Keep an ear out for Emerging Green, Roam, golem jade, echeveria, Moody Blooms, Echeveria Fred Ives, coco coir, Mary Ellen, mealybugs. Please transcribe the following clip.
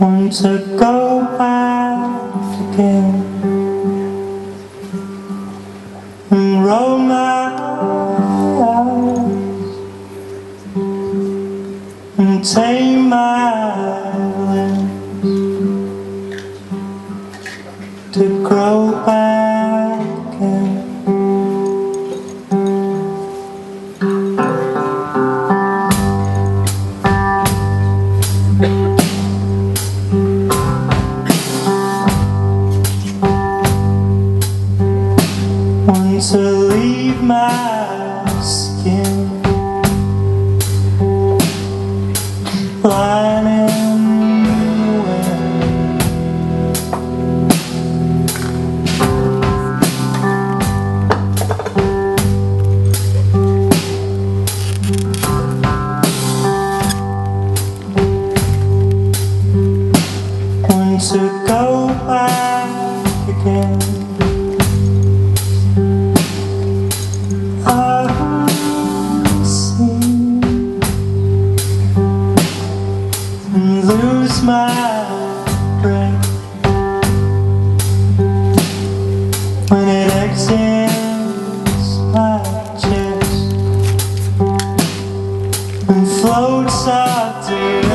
Want to go back again and roam my eyes and tame my limbs to grow back again. To leave my skin lying in the wind. Want to go back again. Lose my breath when it exhales my chest and floats up to